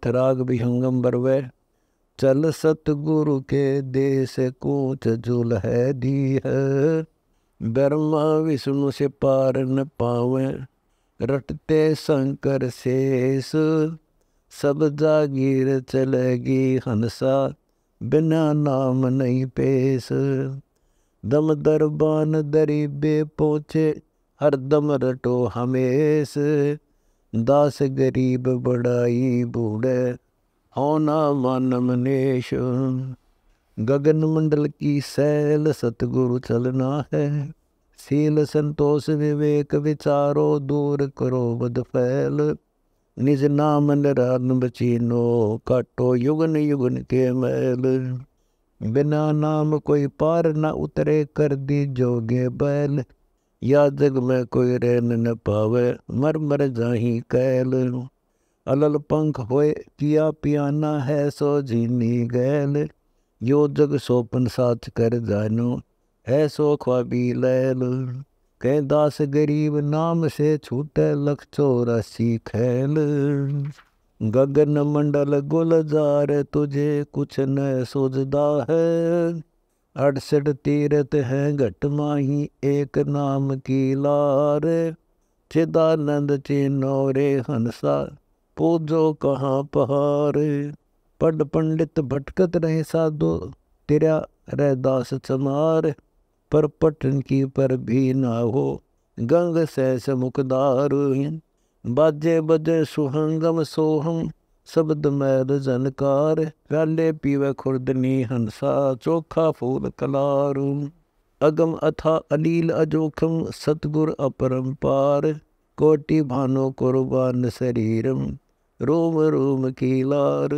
अथ राग विहंगम बरवै। चल सतगुरु के देश कूच झूल है धीह, ब्रह्मा विष्णु से पार न पावें, रटते शंकर शेष सब जागीर चलेगी हंसा, बिना नाम नहीं पेश। दम दरबान दरीबे पहुँचे हरदम रटो हमेश, दास गरीब बड़ाई बूढ़े होना मान मनेश। गगन मंडल की सैल सतगुरु चलना है, सील संतोष विवेक विचारो दूर करो बद फैल, निज नाम निरान बचीनो काटो युगन युगन के मैल। बिना नाम कोई पार न उतरे कर दी जोगे बैल, या जग में कोई रहन न पावे मर मर जाही कैल। अलल पंख होए किया पियाना है सो जीनी गैल, यो जग सोपन साथ कर जानो है सो ख्वाबी लैल। कह दास गरीब नाम से छूटे लख चौरासी खैल, गगन मंडल गुलजार तुझे कुछ न सूझदा है, 68 तीरथ हैं घट माही एक नाम की लार, चिदानंद चिन्हो रे हंसा पूजो कहाँ पहार। पढ़ पंडित भटकत रहे साधो तेरा रह दास चमार, पर पटन की पर भी ना हो गंग सैस मुकदार। बाजे बजे सुहंगम सोहम शब्द मैल जनकार, प्याले पीवे खुर्दनी हंसा चोखा फूल कलारू। अगम अथा अलील अजोखम सतगुर अपरंपार, कोटि भानो कुर्बान शरीरम रोम रोम की लार।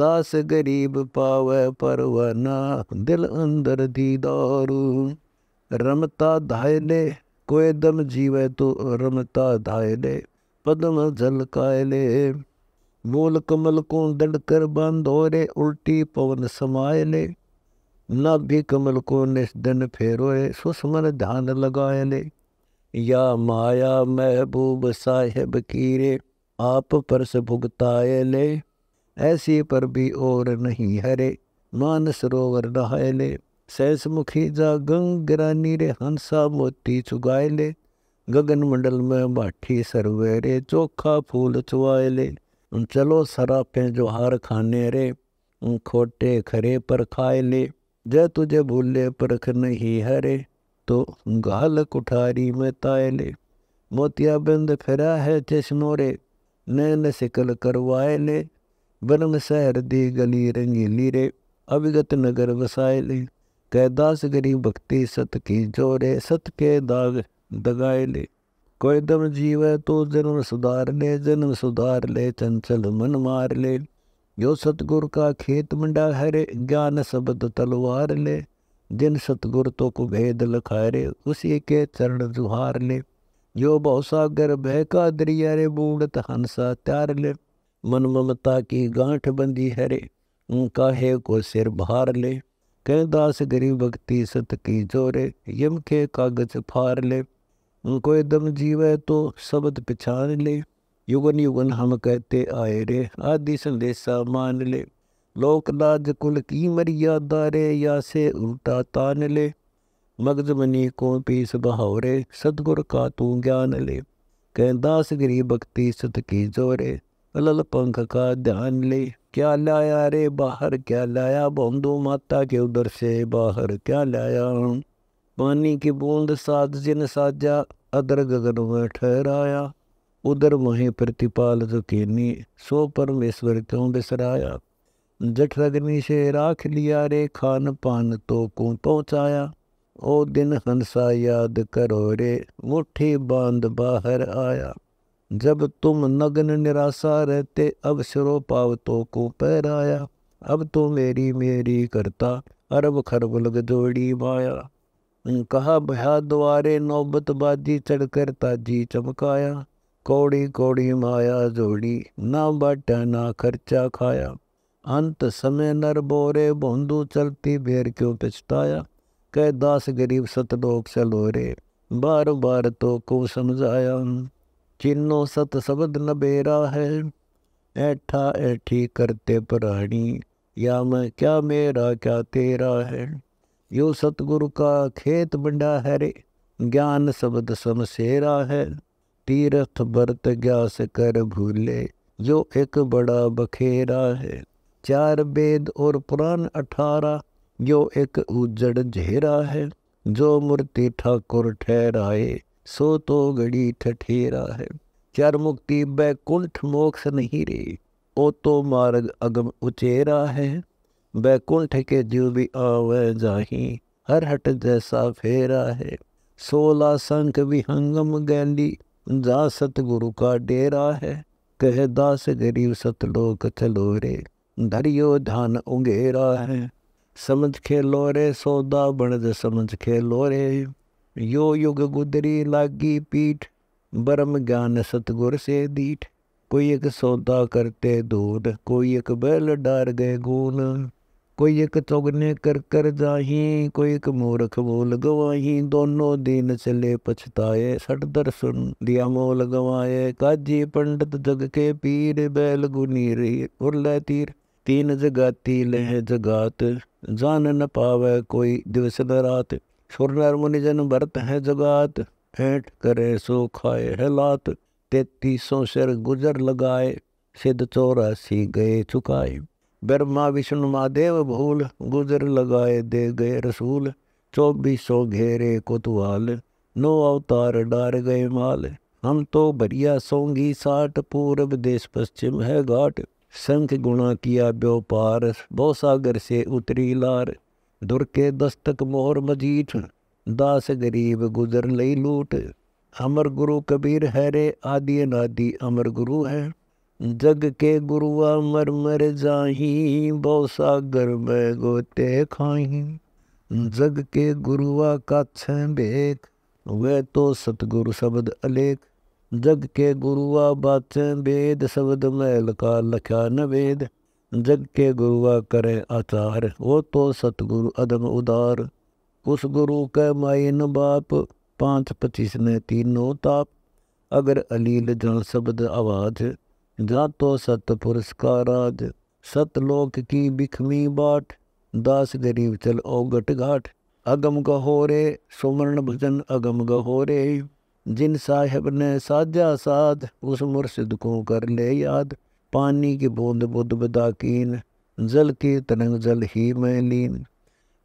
दास गरीब पावे परवाना दिल अंदर दीदारू, रमता धायले कोई दम जीवे तो रमता धायले पद्म झलकायले। मूल कमल को दड़ कर बांधोरे उल्टी पवन समाये ले, नाभि कमल को निस्दन फेरोए सुस्मन ध्यान लगाए ले। या माया महबूब साहेब कीरे आप पर से भुगताए ले, ऐसी पर भी और नहीं हरे मान सरोवर नहाए ले। सैस मुखी जा गंग ग्रानी रे हंसा मोती चुगाए ले, गगन मंडल में बाठी सरवेरे चोखा फूल चुआए ले। चलो सरापे जोहार खाने रे खोटे खरे पर खाए ले, जय तुझे भूले परख नहीं हरे तो गाल कुठारी में ताए ले। मोतियाबिंद फिरा है चश्मो रे नैन सिकल करवाए ले, ब्रह्म शहर दी गली रंगीली रे अविगत नगर वसाए ले। कैदास गरी भक्ति सत की जोरे सत के दाग दगाए ले, कोई दम जीव तो जन्म सुधार ले चंचल मन मार ले। जो सतगुर का खेत मंडा हरे ज्ञान शब्द तलवार ले, जिन सतगुर तो को भेद लखारे उसी के चरण जुहार ले। जो बहुसागर भय का दरिया रे बूढ़त हंसा त्यार ले, मन ममता की गांठ बंदी हरे काहे को सिर भार ले। कह दास गरीब भक्ति सत की जोरे यम के कागज फार ले, कोई दम जीवे तो शब्द पहचान ले। युगन युगन हम कहते आए रे आदि संदेशा मान ले, लोकलाज कुल की मर्यादा रे या से उल्टा तान ले। मगजमनी को पीस बहाओ रे सतगुर का तू ज्ञान ले, कह दास गिरी भक्ति सत की जोरे अलल पंख का ध्यान ले। क्या लाया रे बाहर क्या लाया बंधु माता के उधर से बाहर क्या लाया, पानी की बूंद साध जिन साजा अदर गगन में ठहराया, उधर मोहि प्रतिपाल जुकीनी सो परमेश्वर क्यों बिसराया। जठरग्नि से राख लिया रे खान पान तो को पहुँचाया, ओ दिन हंसा याद करो रे मुट्ठी बांध बाहर आया। जब तुम नग्न निराशा रहते अवसरों पाव तो को पहराया, अब तो मेरी मेरी करता अरब खरब लग जोड़ी माया। कहा भया द्वारे नौबत बाजी चढ़कर ताजी चमकाया, कौड़ी कौड़ी माया जोड़ी ना बाटा ना खर्चा खाया। अंत समय नर बोरे बोंदू चलती बेर क्यों पिछताया, कह दास गरीब सतलोक सलोरे बार बार तो को समझाया। चिन्हो सत शब्द नबेरा है ऐठा ऐठी करते पराणी, या मैं क्या मेरा क्या तेरा है। यो सतगुरु का खेत बंडा है रे, ज्ञान शब्द समसेरा है। तीर्थ बरत ग्यास कर भूले, जो एक बड़ा बखेरा है। चार वेद और पुराण 18, जो एक उजड़ झेरा है। जो मूर्ति ठाकुर ठहराए, सो तो गड़ी ठठेरा है। चार मुक्ति बैकुंठ मोक्ष नहीं रे, ओ तो मार्ग अगम उचेरा है। बैकुंठ के जो भी आवे जाही, हर हट जैसा फेरा है। 16 संख विहंगम गैली, जा सतगुरु का डेरा है। कह दास गरीब सतलोक चलो रे, धरियो ध्यान उंगेरा है। समझ खेलो रे सौदा बणज समझ खेलो रे, यो युग गुदरी लागी पीठ। ब्रह्म ज्ञान सतगुर से दीठ, कोई एक सौदा करते दूर, कोई एक बैल डार गए गून। कोई एक चौगने कर कर जाही, कोई एक मूर्ख मोल गवाही। दोनों दिन चले पछताए, सठ दर्शन दिया मोल गवाए। काजी पंडित जग के पीर, बैल गुनीर उर्ले तीर। तीन जगाती लह जगात, जान न पावे कोई दिवस न रात। सुर नर मुनिजन भरत है जगात, ऐंठ करे सो खाए है लात। 3300 सिर गुजर लगाए, सिद्ध 84 गए चुकाए। ब्रह्मा विष्णु महादेव भूल, गुजर लगाए दे गए रसूल। 2400 घेरे कोतवाल, 9 अवतार डार गए माल। हम तो भरिया सोंगी 60, पूर्व देश पश्चिम है घाट। संख गुणा किया व्यापार, बहु सागर से उतरी लार। दुर के दस्तक मोहर मजीठ, दास गरीब गुजर लई लूट। अमर गुरु कबीर है रे, आदि अनादि अमर गुरु है। जग के गुरुआ मर मर जाही, बहु सागर में गोते खाही। जग के गुरुआ का छह बेख, वह तो सतगुरु शब्द अलेख। जग के गुरुआ बात वेद, शब्द मैल का लख्या नवेद। जग के गुरुआ करे आचार, वो तो सतगुरु अदम उदार। उस गुरु के माइन बाप, 5-25 ने तीनों ताप। अगर अलील जन शब्द आवाज, जा तो सत पुरस्काराज। सतलोक की बिखमी बाट, दास गरीब चल ओगट घाट। अगम गहोरे सुमरण भजन अगम गहोरे, जिन साहेब ने साजा साध, उस मुर्शिद को कर ले याद। पानी की बूंद बुद्ध बदाकीन, जल की तरंग जल ही में लीन।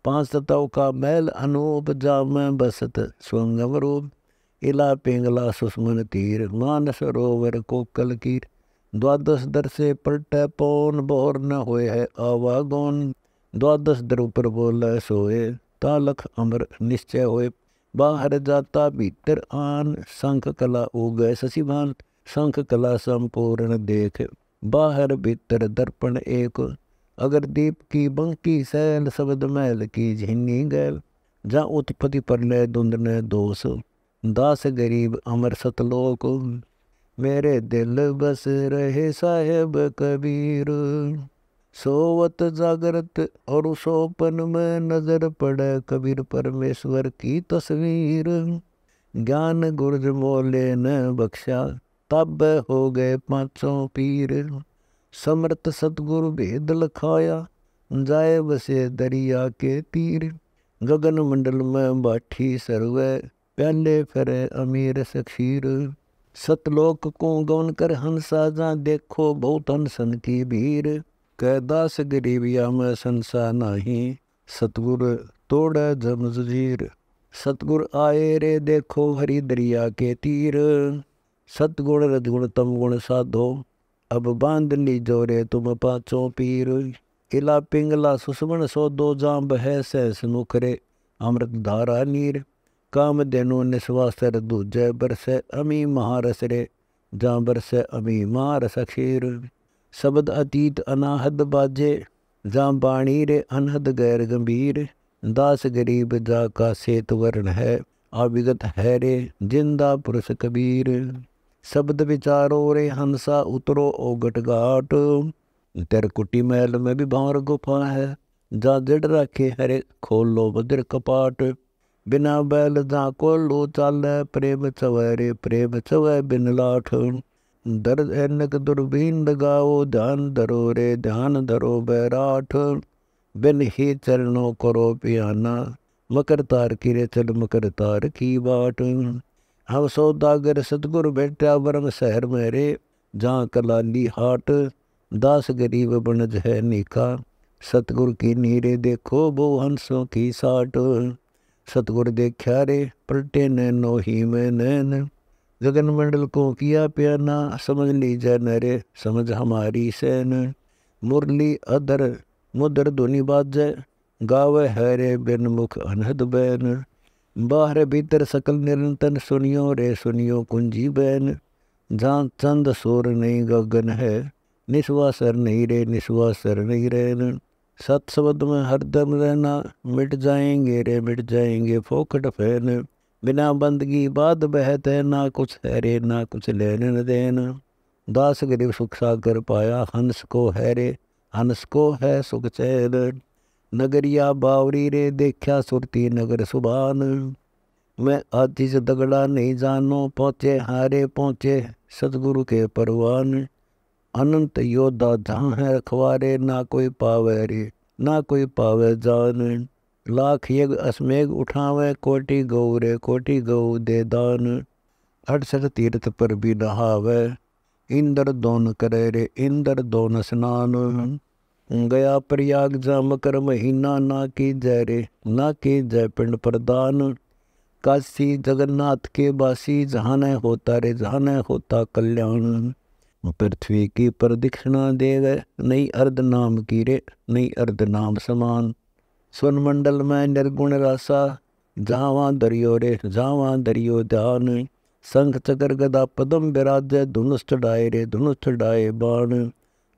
5 तत्व का मैल अनूप, जा में बसत स्वंगम रूप। इला पिंगला सुषमन तीर, मानस रोवर कोकल कीर। 12 दर से पलटे पौन, बोर न होए है आवागोन। 12 दर ऊपर बोले सोए, तालख अमर निश्चय होए। बाहर जाता भीतर आन, शंख कला उगए शशिभान। शंख कला संपूर्ण देख, बाहर भीतर दर्पण एक। अगर दीप की बंकी सैल, शब्द मैल की झिनी गैल। जा उत्पत्ति परलय धुंध ने दोष, दास गरीब अमर सतलोक। मेरे दिल बस रहे साहेब कबीर, सोवत जागृत और सोपन में नजर पड़े कबीर परमेश्वर की तस्वीर। ज्ञान गुरज मोले न बख्शा, तब हो गए 500 पीर। समर्थ सतगुरु भेद लखाया, जाए बसे दरिया के तीर। गगन मंडल में बाठी सरवे, प्याले फरे अमीर सखीर। सतलोक को गौन कर हंसा, जा देखो बहुत हंसन की भीड़। कैदास गरीबिया में संसा नाही, सतगुर तोड़ जम जजीर। सतगुर आए रे देखो हरी दरिया के तीर। सतगुण रजगुण तम गुण साधो, अब बांध लीजो रे तुम 500 पीर। इला पिंगला सुषमण सोदो, जा बहे सहस मुखरे अमृत धारा नीर। काम देनु निस्वासर दूजे बरसे, अमी महारस रे जा बरसे अमी महारस खीर। शब्द अतीत अनाहद बाजे, जा बाणी रे अनहद गैर गंभीर। दास गरीब जा का सेत वर्ण है, आविगत है रे जिंदा पुरुष कबीर। शब्द विचारो रे हंसा, उतरो ओगट घाट। तेरकुटी महल में भी भावर गुफा है, जा जड़ रखे हरे खोलो बद्र कपाट। बिना बैल जा को लो चाल, प्रेम चवै रे प्रेम चवै बिन लाठ। दर्द ऐनक दुर्बीन लगाओ, ध्यान धरो रे ध्यान धरो बैराठ। बिन ही चरणों करो पियाना, मकर तार की रे चल मकर तार की बाट। हम सौदागर सतगुरु बैठा ब्रह्म शहर में रे, जहाँ कलाली हाट। दास गरीब बनज है निका, सतगुरु की नीरे देखो वो हंसों की साट। सतगुरु देखा रे पलटे नैनो ही में नैन, जगन मंडल को किया प्याना, समझ लीजै न रे समझ हमारी सैन। मुरली अदर मुदर धुनि बाजै, गावे है रे बिन मुख अनहद बैन। बाहर भीतर सकल निरंतन, सुनियो रे सुनियो कुंजी बैन। जहाँ चंद सूर नहीं गगन है, निस्वासर नहीं रे निस्वासर नहीं रहन। सत शब्द में हरदम रहना, मिट जाएंगे रे मिट जाएंगे फोकट फैन। बिना बंदगी बाद बहत है, ना कुछ है रे ना कुछ लेन देन। दास गरीब सुख सागर पाया, हंस को है रे हंस को है सुख चैन। नगरिया बावरी रे देखा सुरती नगर सुबान। मैं आदि से दगड़ा नहीं जानो, पहुँचे हारे पहुँचे सतगुरु के परवान। अनंत योद्धा जहाँ है रखवारे, ना कोई पावे रे ना कोई पावे जान। लाख यज्ञ अश्मेघ उठावे, कोटि गौ दे दान। 68 तीर्थ पर भी नहावे, इंद्र दोन करे रे इंद्र दोन स्नान। गया प्रयाग जा मकर महीना, ना की जय रे ना की जय पिंड प्रदान। काशी जगन्नाथ के बासी, जहाँ न होता रे जहाँ न होता कल्याण। पृथ्वी की प्रदक्षिणा देवे, नई अर्ध नाम की रे नई अर्ध नाम समान। स्वनमंडल में निर्गुण रासा, जावा दरियो ध्यान। शंख चक्र गदा पदम विराजय, धनुष डाए रे धनुष डाए बाण।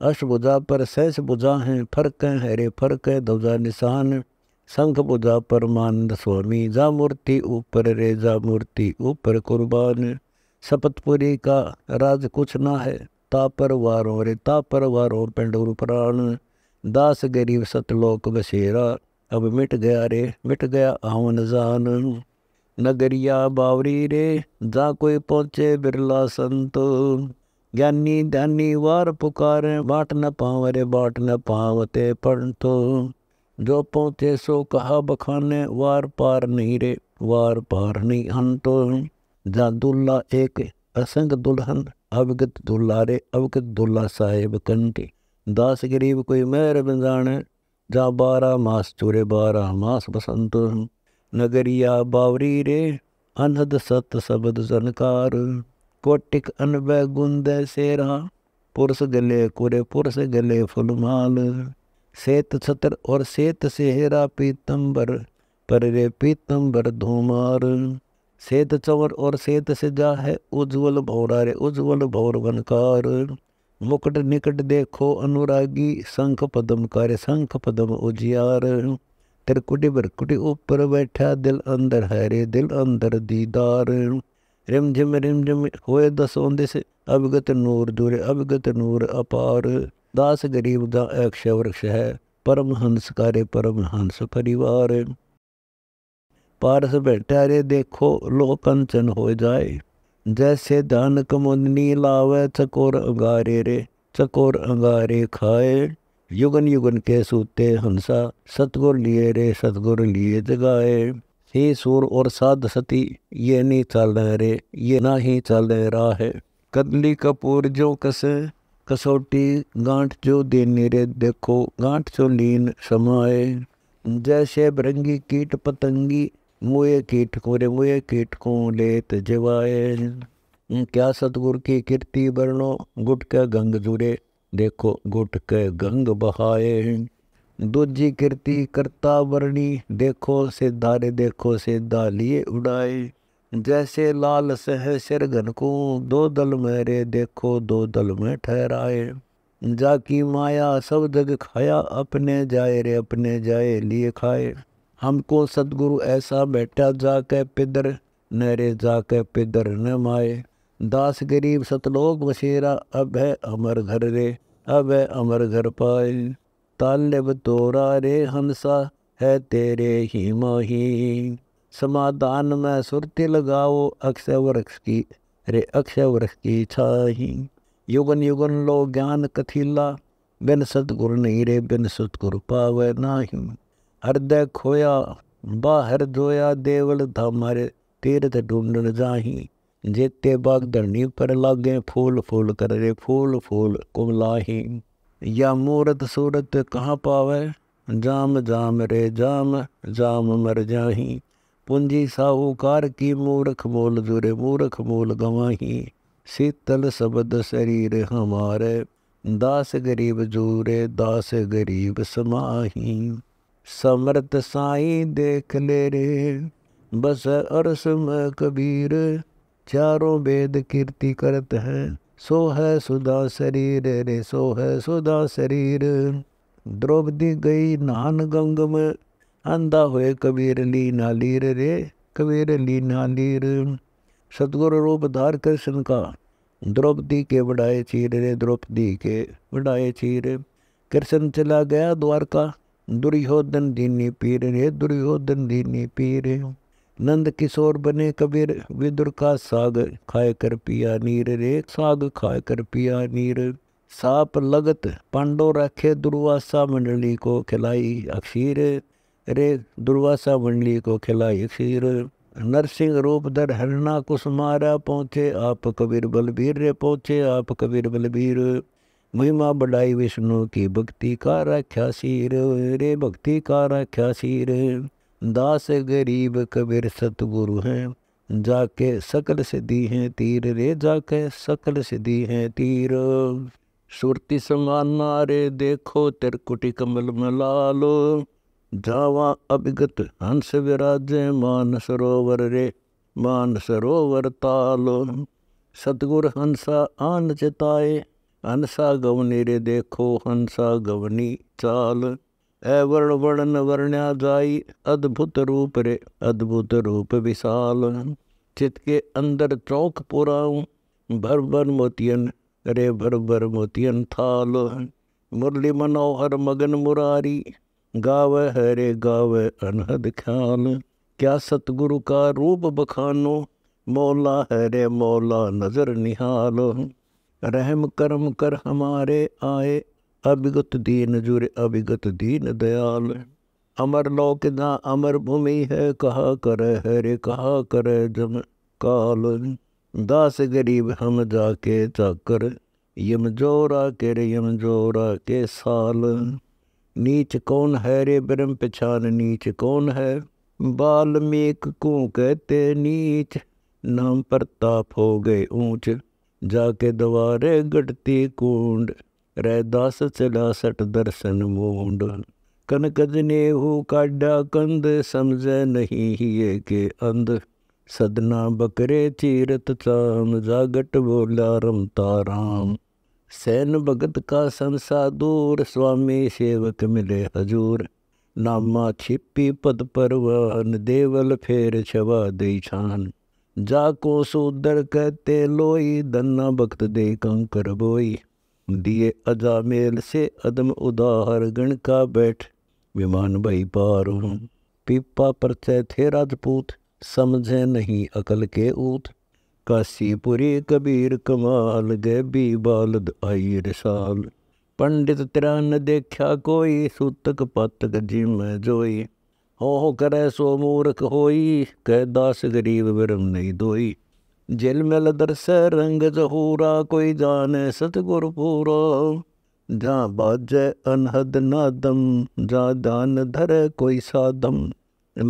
अश्वभुजा पर सहस भुजा हैं, फर्क है रे फर्क ध्वजा निशान। शंख भुजा पर मानंद स्वामी, जा मूर्ति ऊपर रे जा मूर्ति ऊपर कुर्बान। शपथपुरी का राज कुछ ना है, तापरवारों रे तापरवारों पंडुर प्राण। दास गरीब सतलोक बसेरा, अब मिट गया रे मिट गया आवन जान। नगरिया बावरी रे जा कोई पहुँचे बिरला संत। ज्ञानी ध्यानी वार पुकारें, बाट न पाव रे बाट न पावते परंतु। जो पहुँचे सो कहा बखाने, वार पार नहीं रे वार पार नहीं अंतो। जा दुल्ला एक असंग दुल्हन, अवगत दुल्ला रे अवगत दुल्ला साहेब कंटी। दास गरीब कोई मेहर बंजाने, जा 12 मास चूरे 12 मास बसंत। नगरिया बावरी रे अनहद सत शब्द जनकार। कोटिक अनबै गुंद सेरा, पुरुष गले फुलमाल। सेत छत्र और सेत सेहरा, पीतंबर पर रे पीतंबर धूमार। सेत चंवर और सेत से जा है, उज्ज्वल भौरा रे उज्ज्वल भौर वनकार। मुकुट निकट देखो अनुरागी, शंख पदम कार्य शंख पदम उजियार। त्रिकुटी बरकुटी ऊपर बैठा, दिल अंदर है रे दिल अंदर दीदार। रिमझिम होए दसों दिस, अवगत नूर दूर अवगत नूर अपार। दास गरीब दा अक्ष वृक्ष है, परमहंस कार्य परमहंस परिवार। पारस बैठा रे देखो, लोह कंचन हो जाए। जैसे धान कमुदनी लावे, चकोर अंगारे खाए। युगन युगन के सूते हंसा, सतगुर लिए जगाए। हे सूर और साध सती, ये नहीं चलें रे ये ना ही चलें राह। कदली कपूर जो कसे, कसौटी गांठ जो देनी रे, देखो गांठ जो लीन समाए। जैसे भृंगी कीट पतंगी, मुए कीट को लेत जवाए। क्या सतगुर की कीर्ति बरनो, गुटके गंग जुरे देखो गुटके गंग बहाए। दूजी कीर्ति करता बरनी, देखो सिद्धा लिए उड़ाए। जैसे लाल सह सिर घनको, दो दल में रे देखो दो दल में ठहराए। जाकी माया सब जग खाया, अपने जाए लिए खाए। हमको सतगुरु ऐसा बैठा, जाके पिदर न रे जाके पिदर न माए। दास गरीब सतलोक बसेरा, अब है अमर घर पाए। तालब तोरा रे हंसा, है तेरे ही मोही। समाधान में सुरती लगाओ, अक्षय वृक्ष की छाही। युगन युगन लो ज्ञान कथीला, बिन सतगुर नहीं रे बिन सतगुर पावे नाही। हृदय खोया बाहर धोया, देवल धाम हमारे तीर्थ ढूंढन जाही। जेते बाग धरणी पर लागे, फूल फूल कर रे फूल फूल कुमलाही। या मूरत सूरत कहाँ पावे, जाम जाम रे जाम जाम मर जाही। पूंजी साहूकार की मूर्ख मोल जुरे मूर्ख मोल गवाही। शीतल शब्द शरीर हमारे, दास गरीब जूरे दास गरीब समाही। समर्थ साईं देख ले रे बस अरस में कबीर, चारों वेद कीर्ति करत है सो है सुधा शरीर रे सो है सुधा शरीर। द्रौपदी गई नान गंग में, अंधा हुए कबीर लीना लीर रे कबीर लीना लीर। सतगुर रूप धार कृष्ण का द्रौपदी के बढ़ाए चीर रे द्रौपदी के बढ़ाए चीर। कृष्ण चला गया द्वारका, दुर्योधन दीनी पीर रे दुर्योधन दीनी पीर। नंद किशोर बने कबीर, विदुर का साग खाए कर पिया नीर रे साग खाए कर पिया नीर। साप लगत पांडव रखे, दुर्वासा मंडली को खिलाई अक्षीर रे दुर्वासा मंडली को खिलाई अक्षीर। नरसिंह रूप धर हरणा कुसमारा, पहुँचे आप कबीर बलबीर रे पहुँचे आप कबीर बलबीर। महिमा बढ़ाई विष्णु की, भक्ति का राख्या शीर रे भक्ति का राख्या शीर। दास गरीब कबीर सतगुरु हैं, जाके सकल सिद्धि हैं तीर रे जाके सकल सिद्धि हैं तीर। सुरती समाना रे देखो त्रिकुटी कमल में लालो, जावा अभिगत हंस विराजे मान सरोवर तालो। सतगुर हंसा आन चिताए, हंसा गवनी रे देखो हंसा गवनी चाल। ऐवर्ण वर्णन वर्ण्या जाई, अद्भुत रूप रे अद्भुत रूप विशाल। चित के अंदर चौक पुराऊँ, भर भर मोतियन रे भर भर मोतियन थाल। मुरली मनोहर मगन मुरारी, गावे हरे गावे अनहद ख्याल। क्या सतगुरु का रूप बखानो, मौला हरे मौला नजर निहालो। रहम करम कर हमारे आए, अभिगत दीन जुरे अभिगत दीन दयाल। अमर लोक ना अमर भूमि है, कहा कर हरे कहा कर जम काल। दास गरीब हम जाके चाकर, यम जोरा के साल। नीच कौन है रे ब्रह्म पहचान नीच कौन है, बाल्मीक को कहते नीच। नाम प्रताप हो गए ऊंच, जाके द्वारे गढ़ती कुंड। रैदास चला सट दर्शन मूंड, कनकज नेहू काढ़ा कंद। समझे नहीं हिये के अंध, सदना बकरे चीरत चाम। जागट बोला रमता राम, सैन भगत का संसा दूर। स्वामी सेवक मिले हजूर, नामा छिपी पद परवान। देवल फेर छवा दई छान, जाको सूदर कहते लोई। दन्ना भक्त दे कंकर बोई, दिए अजामेल से अदम उदार। गण का बैठ विमान भई पार, पीपा परचय थे राजपूत। समझे नहीं अकल के ऊत, काशीपुरी कबीर कमाल। गए बी बालद आई रसाल, पंडित तेरा न देखा कोई। सूतक पातक जी मैं जोई, हो करे सो मूर्ख होई। कह दास गरीब ब्रह्म नहीं दोई। जेल में लदर से रंग जहूरा, कोई जाने सतगुर पूरा। जा बाजे अनहद नादम, जा दान धरे कोई साधम।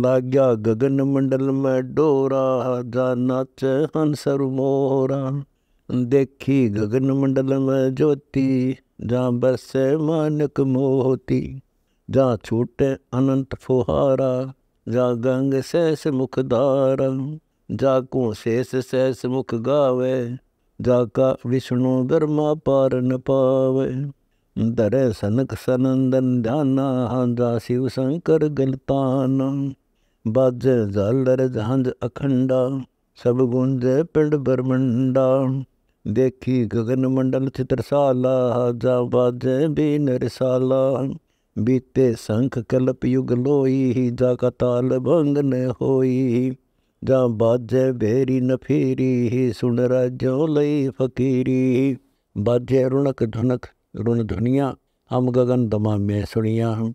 लाग्या गगन मंडल में डोरा, जा नाच हंसर मोरा। देखी गगन मंडल में ज्योति, जा बरसे मानक मोती। जा छूटे अनंत फुहारा, जा गंग शेष मुख धारा। जाको शेष शेष मुख गावे, जाका विष्णु ब्रह्मा पार न पावे। दरे सनक सनंदन ध्याना, जा शिव शंकर गलताना। बाजे झालर झांझ अखंडा, सब गूंजे पिंड ब्रह्मंडा। देखी गगन मंडल चित्रशाला, जा बाजे बीन रसाला। बीते शंख कल्प युग लोई, जा का ताल भंग न होई। जा बाजे बेरी न फेरी, सुन राज्यों लई फकीरी। बाध्य रुणक धनक रुण धनिया हम गगन दमा में सुनिया हम।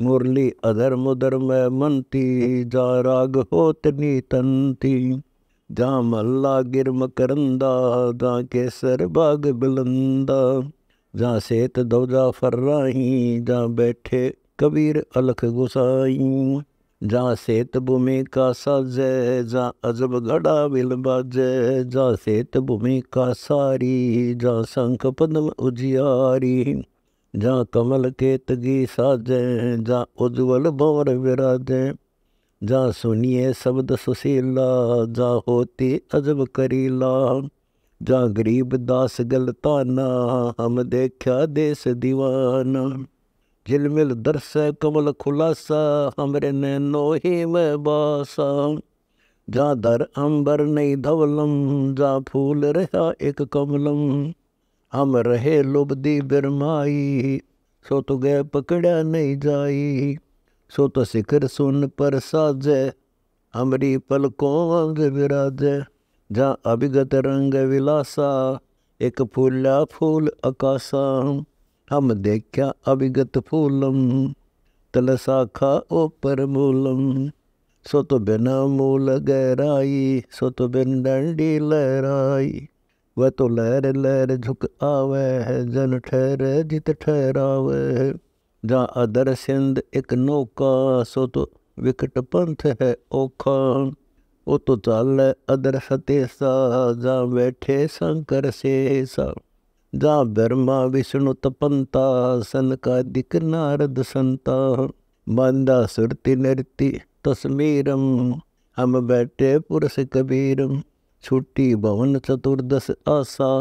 मुरली अधर्म उधर्म मनती जा राग होतनी तंती जा मल्ला गिरम करंदा जा केसर बाग बिलंदा जा सेत दौजा फर्राही जा बैठे कबीर अलख गुसाई जा सेत भूमि का साजय जा अजब गड़ा बिल बाजय जा सेत भूमि का सारी जा शंख पद्म उजियारी जा कमल के तगी साजय जा उज्ज्वल भंवर विराजय जा सुनिए शब्द सुशीला जा होती अजब करीला जा गरीब दास गलताना हम देखा देश दीवाना झिलमिल दर्श कमल खुलासा हमरे नैनो ही में बासा जा दर अंबर नहीं धवलम जा फूल रहा एक कमलम हम रहे लुबदी बिरमाई सो तो गए पकड़ा नहीं जाई सो तो शिखर सुन पर साजे हमरी पलकों विराजे जा अभिगत रंग विलासा एक फूला फूल अकासा हम देखा अभिगत फूलम तल शाखा ऊपर मूलम सो तो बिना मूल गहराई सो तो बिन डंडी लहराई वह तो लहर लहर झुक आवे जन ठहर जित ठहरावे जा अदर सिंध एक नौका सो तो विकट पंथ है ओखा वो तो चाल अदर सतेसा जा बैठे शंकर शेषा जा ब्रह्मा विष्णु तपंता सनकादिक नारद संता मंदा सुरति नृति तस्मीरम हम बैठे पुरुष कबीरम छुट्टी भवन चतुर्दश आशा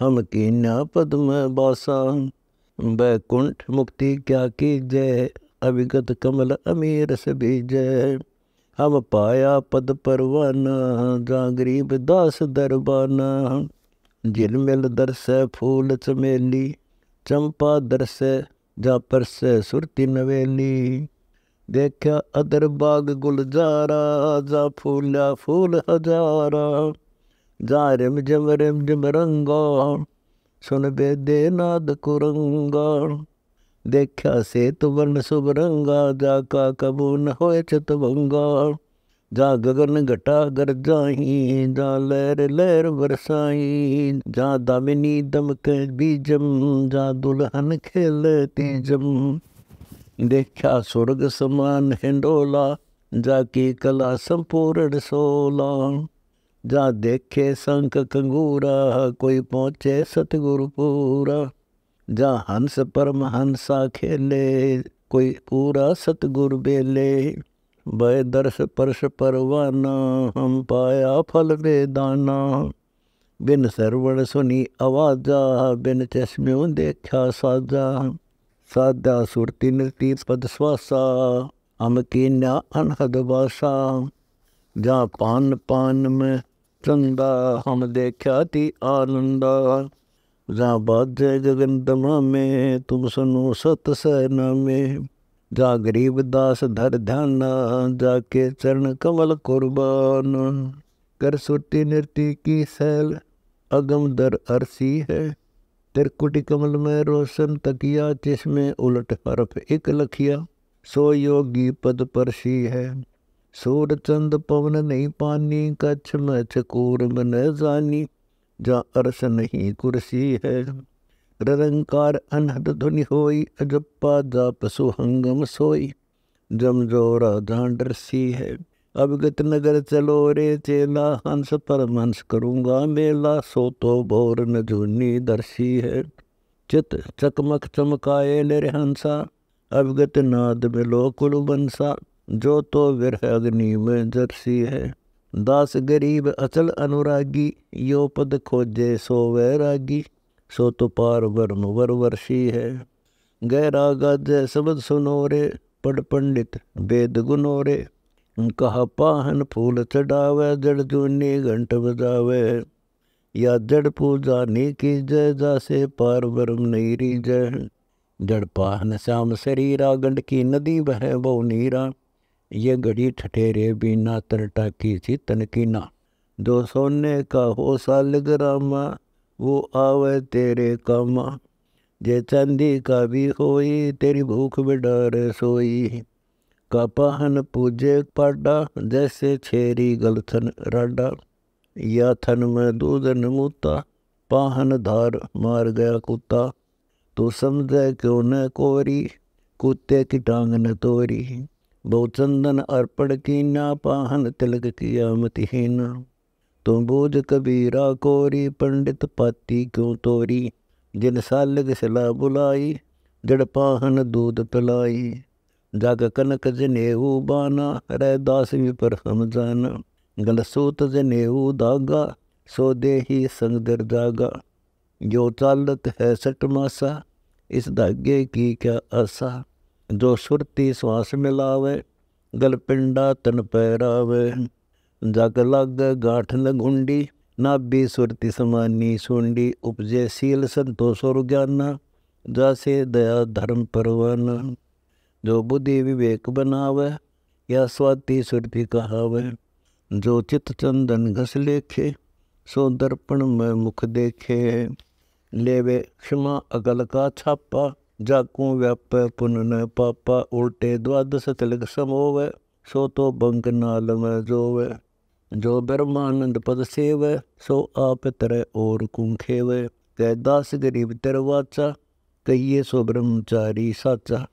हम कीन्या पद्म बासा बैकुंठ मुक्ति क्या की जय अभिगत कमल अमीर से भी जय हम पाया पद परवाना जा गरीब दास दरबाना झिलमिल दरस फूल चमेली चंपा दरस जा परस सुरति नवेली देखा अदर बाग गुलजारा जा फूला फूल हजारा जा रिम झिम रंगा सुन बेदे नाद कुरंगा देखा सेत वन सुबरंगा जा का कबून होए चतवंगा जा गगन घटा गरजाही जा लहर लहर बरसाई जा दामिनी दमक बीजम जा दुल्हन खेल तेजम देखा स्वर्ग समान हिंडोला जा की कला संपूर्ण सोला जा देखे शंख कंगूरा कोई पहुँचे सतगुरु पूरा जा हंस परम हंसा खेले कोई पूरा सतगुरु बेले भय दर्श परश परवाना हम पाया फल बेदाना बिन सरवण सुनी आवाजा बिन चश्म्यों देखा साजा सादा सुरति नृति पद स्वासा हम कीन्या अनहद बासा जा पान पान में चंदा हम देखा ती आनंदा जा बाजे गगन दमा में तुम सुनो सत सहना में जा गरीबदास धर ध्याना जाके चरण कमल कुर्बान कर सुरति नृति की सैल अगम दर अरसी है त्रिकुटी कमल में रोशन तकिया जिसमें उलट हरफ एक लखिया सो योगी पद परसी है सूर चंद पवन नहीं पानी कच्छ में चकूर मन जानी जा अरस नहीं कुर्सी है ररंकार अनहद धुनि होई अजप्पा जा पशु हंगम सोई जमजोरा झांडर सी है अवगत नगर चलो रे चेला हंस परम हंस करूँगा मेला सो तो भोर न झूनी दर्शी है चित चकमक चमकाए निरहंसा अवगत नाद मिलो कुल बंसा जो तो विरह अग्नि में जरसी है दास गरीब अचल अनुरागी यो पद खोजे सो वैरागी सो तो पार वर्म वर वर्षी है गहरा गाजय शब्द सुनोरे पढ़ पंडित वेद गुनोरे कहा पाहन फूल चढ़ावे जड़ जूनी घंट बजावे या जड़ पूजा नी की जय जासे पार वर्म नहीं री जय जड़ पाहन श्याम शरीरा गंड की नदी बह बहु नीरा ये घड़ी ठठेरे बीना तरटा की सी तनकीना जो सोने का हो साल ग्रामा वो आवे तेरे कामा, जे चांदी का भी होई तेरी भूख में डर सोई। कपाहन पूजे पाडा जैसे छेरी गलथन राडा, या थन में दूध नमूता पाहन धार मार गया कुत्ता। तो समझे क्यों न कोरी कुत्ते की टांग न तोरी, बहुचंदन अर्पण कीना पाहन तिलक किया मतिहीना। तो बोझ कबीरा कोरी पंडित पाती क्यों तोरी, जिन सालिग सिला बुलाई जड़ पाहन दूध पिलाई। जाग कनक जनेऊ बाना रह दासवी पर हम जाना, गलसूत जनेऊ दागा सो देही संग दर जागा। जो चालत है सट मासा इस धागे की क्या आशा, जो सुरती श्वास मिलावे गलपिंडा तन पैरावे। जाग लाग गांठ लगुंडी नाभी सुरती समानी सुंडी, उपजे सील संतोष और ज्ञाना जासे दया धर्म परवाना। जो बुद्धि विवेक बनावे या स्वाति सुरति कहावे, जो चित चंदन घस लेखे सो दर्पण में मुख देखे। लेवे क्षमा अकल का छापा जाकू व्याप पुन न पापा, उल्टे द्वादश तिलक समोवे सो तो बंक नाल में जोवे। जो ब्रह्मानंद पद सेवे सो आप तरह और कुंखेवे, कह दास गरीब तेरवाचा कहिए सो ब्रह्मचारी साचा।